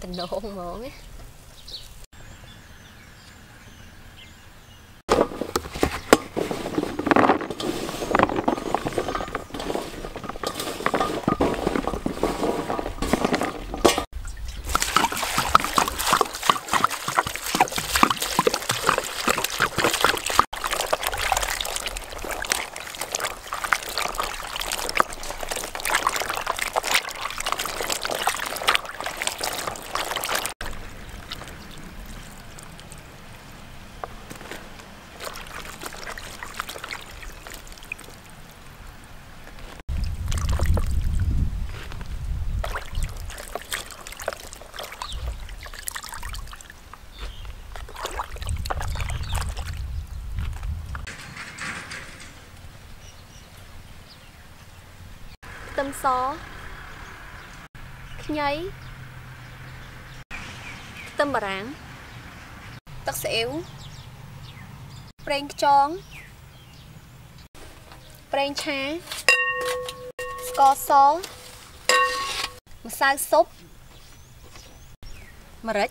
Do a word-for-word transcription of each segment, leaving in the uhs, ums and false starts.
năm tình độ không mượn á. Tâm xó nháy tâm bà ráng tắc xỉu prank chóng prank chá có xó mà sao sốp mà rách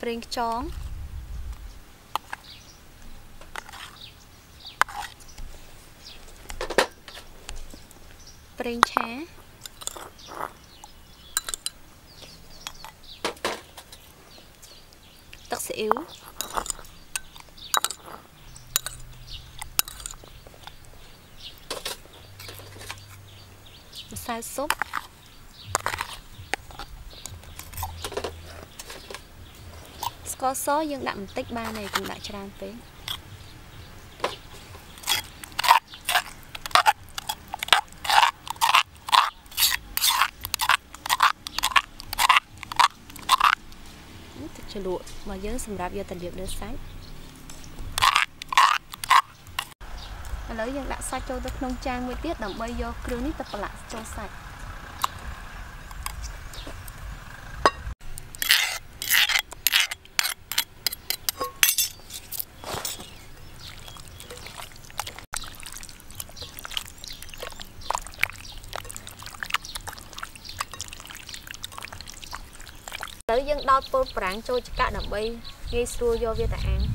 prank chóng prank chá tắc xỉu sai súp có số dương đậm tích ba này cũng đã tràn phế cho lụa mà dương sầm rạp vô tình điệp đến sáng lấy dương đã sạch cho đất nông trang mới tiết đậm bay vô krunit tập lại cho sạch tới dân đo bột ráng trôi cho cả đầm bay ngay xua vô việt án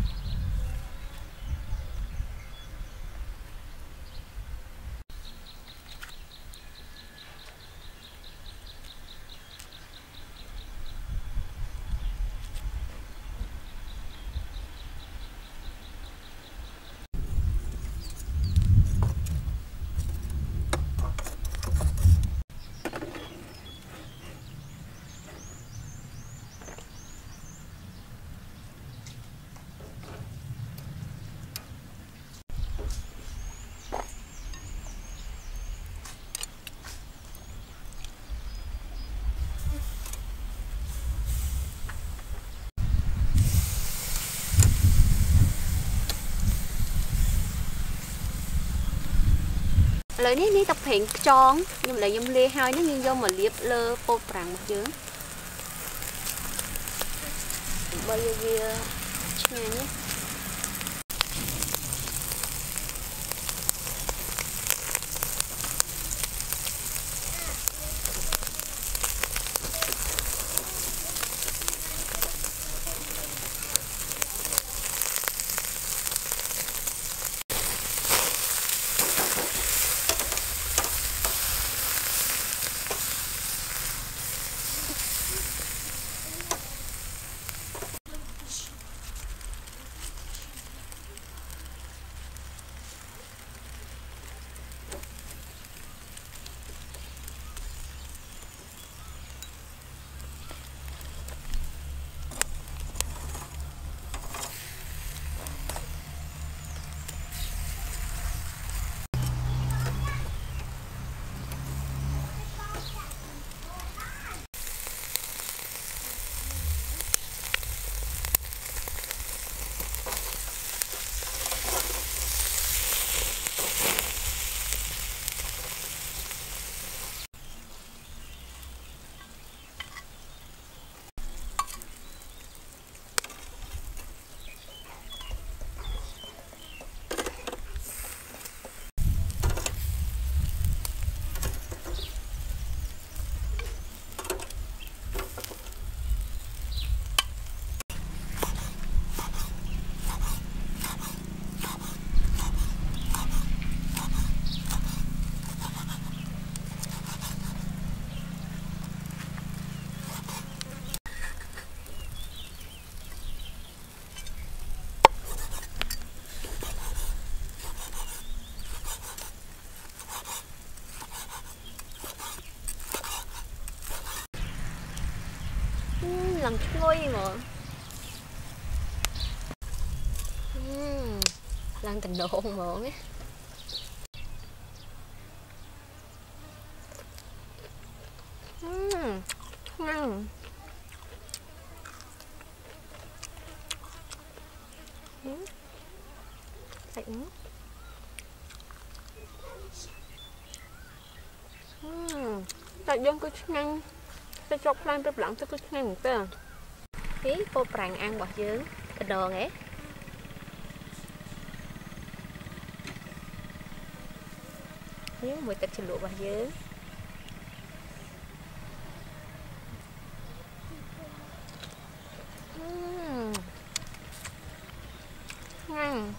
lời này ní tập hiện tròn nhưng mà lại dâm lê hai nó nhưng do mà liệp lơ bột ràng một dướng bây giờ nhé. lần cuối mà. Uhm, lan tình đồ mượn á. Uhm, ngon. Uhm. Phải uống. Uhm, tại dân cứ ngon. Tôi chọc lan bếp lặng tôi cứ nghe một tên. Ý, cô pràng ăn bọt dưỡng. Thật đồ nghe. Nếu mùi tịch chì lụa bọt dưỡng. Ngon.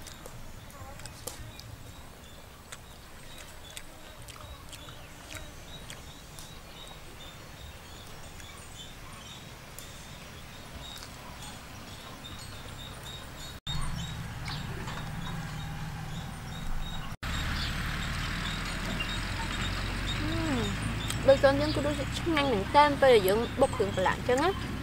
Đôi chân dân cứ đôi chức năng những tên tôi là dưỡng bốc hưởng và lạng chân á.